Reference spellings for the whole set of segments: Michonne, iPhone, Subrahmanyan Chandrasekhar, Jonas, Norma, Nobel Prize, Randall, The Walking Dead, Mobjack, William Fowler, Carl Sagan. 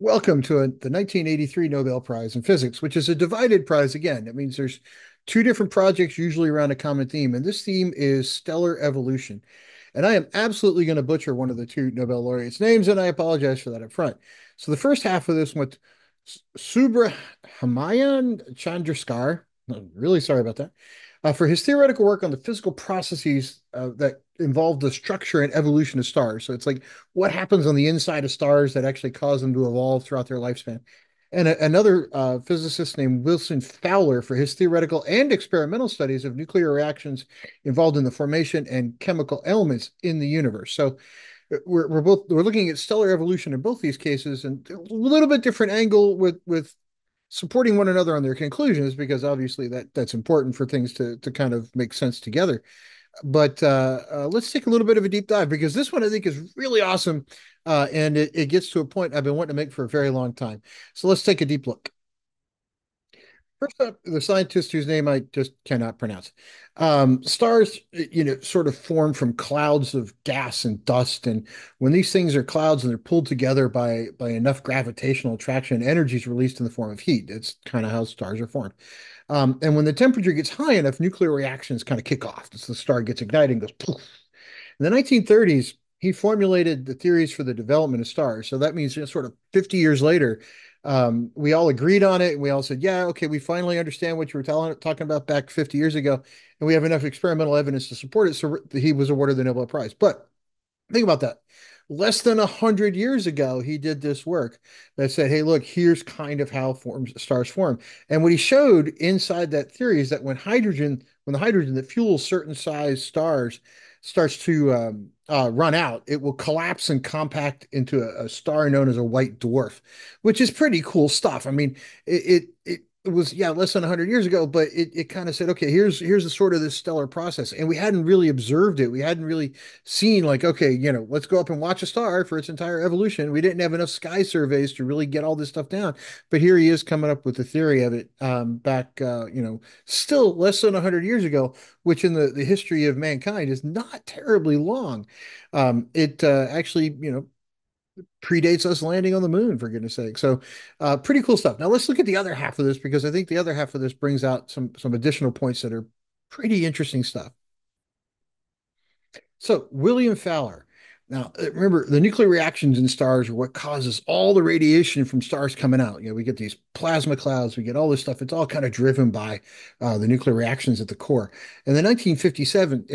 Welcome to the 1983 Nobel Prize in Physics, which is a divided prize again. That means there's two different projects usually around a common theme, and this theme is stellar evolution. And I am absolutely going to butcher one of the two Nobel laureates' names, and I apologize for that up front. So the first half of this went to Subrahmanyan Chandrasekhar. I'm really sorry about that. For his theoretical work on the physical processes that involve the structure and evolution of stars. So it's like what happens on the inside of stars that actually cause them to evolve throughout their lifespan. And another physicist named William Fowler for his theoretical and experimental studies of nuclear reactions involved in the formation and chemical elements in the universe. So we're looking at stellar evolution in both these cases, and a little bit different angle with supporting one another on their conclusions, because obviously that's important for things to kind of make sense together. But let's take a little bit of a deep dive, because this one I think is really awesome, and it gets to a point I've been wanting to make for a very long time. So let's take a deep look. First up, the scientist whose name I just cannot pronounce. Stars, sort of form from clouds of gas and dust. And when these things are clouds and they're pulled together by enough gravitational attraction, energy is released in the form of heat. That's kind of how stars are formed. And when the temperature gets high enough, nuclear reactions kind of kick off. So the star gets ignited and goes poof. In the 1930s, he formulated the theories for the development of stars. So that means sort of 50 years later, we all agreed on it. And we all said, yeah, okay, we finally understand what you were talking about back 50 years ago. And we have enough experimental evidence to support it. So he was awarded the Nobel Prize. But think about that. Less than 100 years ago, he did this work that said, hey, look, here's kind of how stars form. And what he showed inside that theory is that when the hydrogen that fuels certain size stars starts to run out, it will collapse and compact into a star known as a white dwarf, which is pretty cool stuff. I mean, it was, yeah, less than 100 years ago, but it kind of said, okay, here's the sort of this stellar process. And we hadn't really observed it. We hadn't really seen, like, okay, let's go up and watch a star for its entire evolution. We didn't have enough sky surveys to really get all this stuff down. But here he is coming up with the theory of it back, still less than 100 years ago, which in the history of mankind is not terribly long. It actually, predates us landing on the moon, for goodness sake. So pretty cool stuff. Now let's look at the other half of this, because I think the other half of this brings out some additional points that are pretty interesting stuff. So William Fowler. Now, remember, the nuclear reactions in stars are what causes all the radiation from stars coming out. We get these plasma clouds, we get all this stuff. It's all kind of driven by the nuclear reactions at the core. In the 1950s,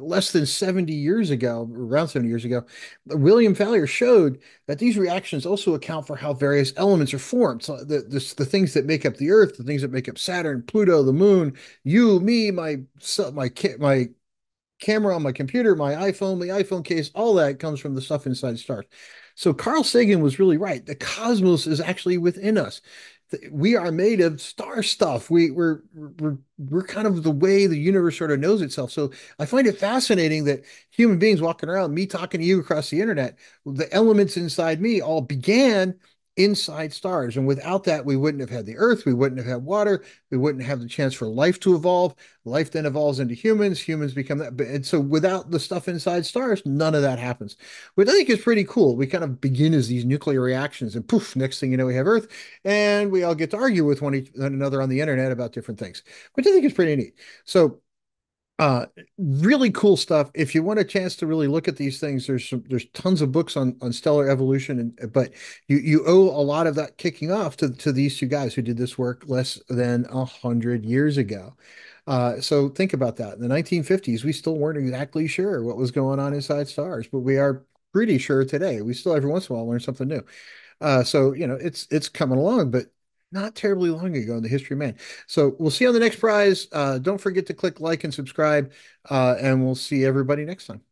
less than 70 years ago, around 70 years ago, William Fowler showed that these reactions also account for how various elements are formed. So the things that make up the Earth, the things that make up Saturn, Pluto, the Moon, you, me, my camera on my computer, my iPhone, the iPhone case, all that comes from the stuff inside stars. So Carl Sagan was really right. The cosmos is actually within us. We are made of star stuff. We're kind of the way the universe sort of knows itself. So I find it fascinating that human beings walking around, me talking to you across the internet, the elements inside me all began inside stars. And without that, we wouldn't have had the Earth, we wouldn't have had water, we wouldn't have the chance for life to evolve. Life then evolves into humans become that. And so without the stuff inside stars, none of that happens, which I think is pretty cool. We kind of begin as these nuclear reactions, and poof, next thing you know, we have Earth, and we all get to argue with one another on the internet about different things, which I think is pretty neat. So really cool stuff. If you want a chance to really look at these things, there's tons of books on stellar evolution, but you owe a lot of that kicking off to these two guys who did this work less than 100 years ago. So think about that. In the 1950s, we still weren't exactly sure what was going on inside stars, but we are pretty sure today. We still every once in a while learn something new. So it's coming along, but not terribly long ago in the history of man. So we'll see you on the next prize. Don't forget to click like and subscribe, and we'll see everybody next time.